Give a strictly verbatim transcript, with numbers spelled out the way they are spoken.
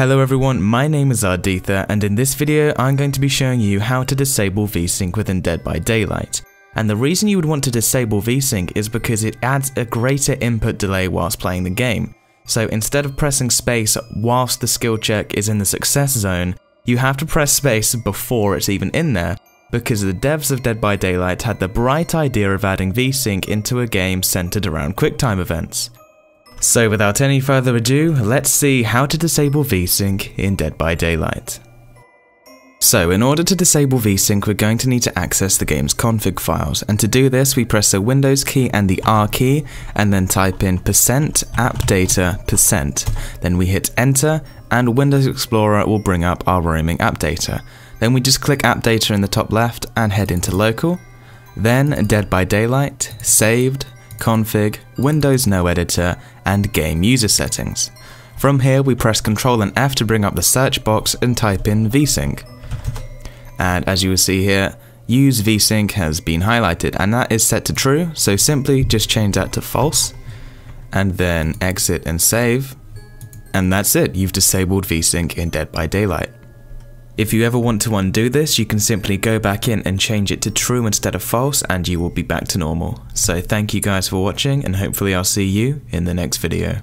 Hello everyone, my name is Ardetha, and in this video I'm going to be showing you how to disable VSync within Dead by Daylight. And the reason you would want to disable VSync is because it adds a greater input delay whilst playing the game. So instead of pressing space whilst the skill check is in the success zone, you have to press space before it's even in there, because the devs of Dead by Daylight had the bright idea of adding VSync into a game centered around QuickTime events. So without any further ado, let's see how to disable VSync in Dead by Daylight. So in order to disable VSync, we're going to need to access the game's config files, and to do this we press the Windows key and the R key and then type in percent app data percent. Then we hit enter and Windows Explorer will bring up our roaming app data. Then we just click app data in the top left and head into local, then Dead by Daylight, saved, config, Windows no editor, and game user settings. From here we press Ctrl and F to bring up the search box and type in VSync. And as you will see here, use VSync has been highlighted and that is set to true, so simply just change that to false and then exit and save. And that's it, you've disabled VSync in Dead by Daylight. If you ever want to undo this, you can simply go back in and change it to true instead of false and you will be back to normal. So thank you guys for watching, and hopefully I'll see you in the next video.